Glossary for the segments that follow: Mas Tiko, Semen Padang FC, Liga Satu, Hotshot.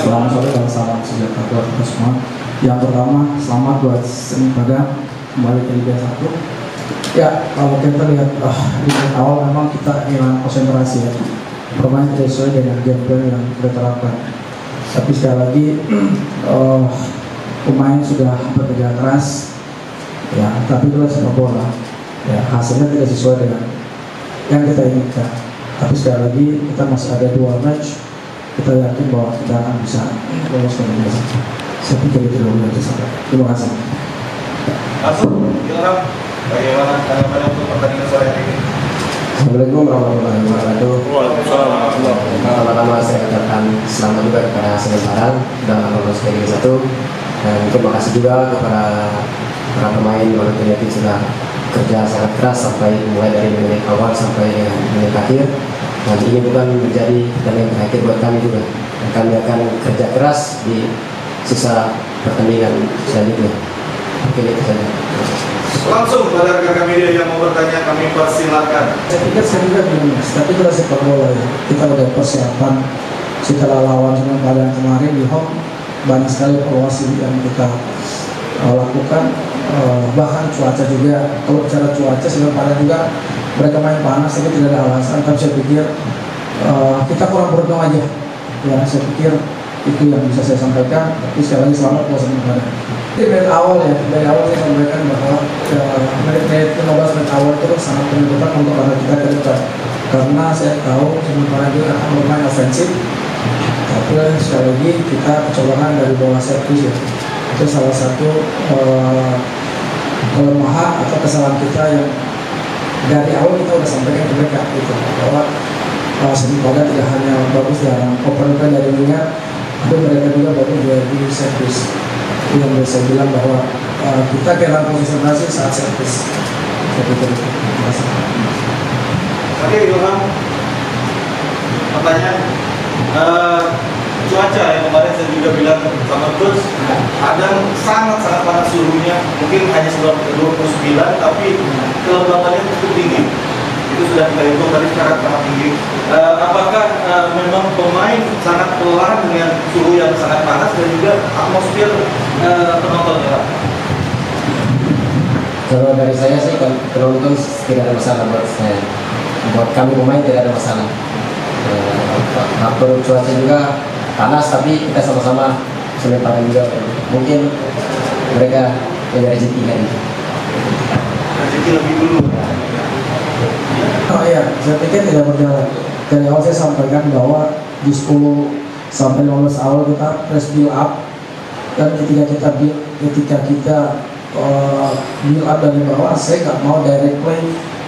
Selamat sore dan salam sejahtera buat kita semua. Yang pertama, selamat buat Semen Padang kembali ke Liga 1. Ya, kalau kita lihat di awal memang kita hilang konsentrasi ya. Permainan tidak sesuai dengan game plan yang kita terapkan. Tapi sekali lagi pemain sudah bekerja keras ya, tapi itu sepak bola ya, hasilnya tidak sesuai dengan yang kita inginkan. Tapi sekali lagi kita masih ada dua match, kita yakin bahwa kita akan bisa lolos ke Liga 1. Saya pikir itu dulu dari saya. Terima kasih. Langsung, Ilham, bagaimana tanggapan untuk pertandingan sore ini? Assalamualaikum warahmatullahi wabarakatuh. Waalaikumsalam warahmatullahi wabarakatuh. Pertama-tama saya katakan selamat juga kepada Semen Padang dalam lolos ke Liga 1, dan terima kasih juga kepada para pemain yang sudah kerja sangat keras sampai mulai dari menit awal sampai menit akhir. Dan ini bukan menjadi pertandingan terakhir buat kami juga. Kami akan kerja keras di sisa pertandingan selanjutnya. Oke, itu saja. Langsung pada rekan-rekan media yang mau bertanya, kami persilahkan. Saya pikir saya begini, tapi kita sepak bola ya. Kita udah persiapan setelah lawan Semen Padang kemarin di home, banyak sekali evaluasi yang kita lakukan. Bahkan cuaca juga, kalau bicara cuaca Semen Padang juga mereka main panas, tapi tidak ada alasan. Tapi saya pikir kita kurang beruntung aja. Ya, saya pikir itu yang bisa saya sampaikan. Tapi sekali lagi selamat buat Semen Padang. Jadi dari awal saya sampaikan bahwa menit awal itu sangat menentukan untuk para kita ke depan. Karena saya tahu Semen Padang juga akan bermain ofensif. Tapi sekali lagi kita kecolongan dari bawah servis ya. Itu salah satu kelemahan atau kesalahan kita yang dari awal kita sudah sampaikan ke mereka gitu, bahwa Semen Padang tidak hanya bagus dalam open play dari winger, tapi mereka juga bagus dari servis. Yang bisa bilang bahwa kita kehilangan konsentrasi saat servis. Terima kasih. Oke, Ilham, pertanyaan cuaca yang kemarin saya juga bilang sama terus, kadang sangat-sangat panas suhunya, mungkin hanya 29, tapi kelembabannya cukup tinggi. Itu sudah kita hitung tadi secara sangat tinggi. Apakah memang pemain sangat pelan dengan suhu yang sangat panas dan juga atmosfer penonton ya? Kalau dari saya sih, penonton tidak ada masalah buat saya. Buat kami pemain tidak ada masalah. Faktor cuaca juga panas, tapi kita sama-sama Semen Padang juga mungkin mereka punya rezeki kan, rezeki lebih dulu. Oh iya, saya pikir tidak berjalan. Dari awal saya sampaikan bahwa di 10 sampai 15 awal kita press build up, dan ketika kita build up dari bawah, saya nggak mau direct play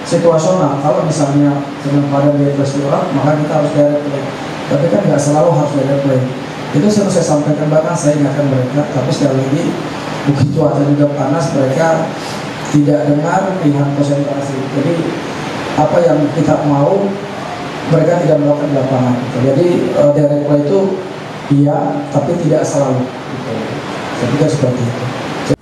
situasional. Kalau misalnya Semen Padang dia press build up, maka kita harus direct play. Tapi kan nggak selalu harus direct play. Itu selalu saya sampaikan, bahkan saya ingatkan mereka. Tapi sekali lagi mungkin cuaca juga panas, mereka tidak dengar, pihak konsentrasi. Jadi apa yang kita mau mereka tidak melakukan di lapangan. Jadi direct play itu iya, tapi tidak selalu. Saya pikir seperti itu.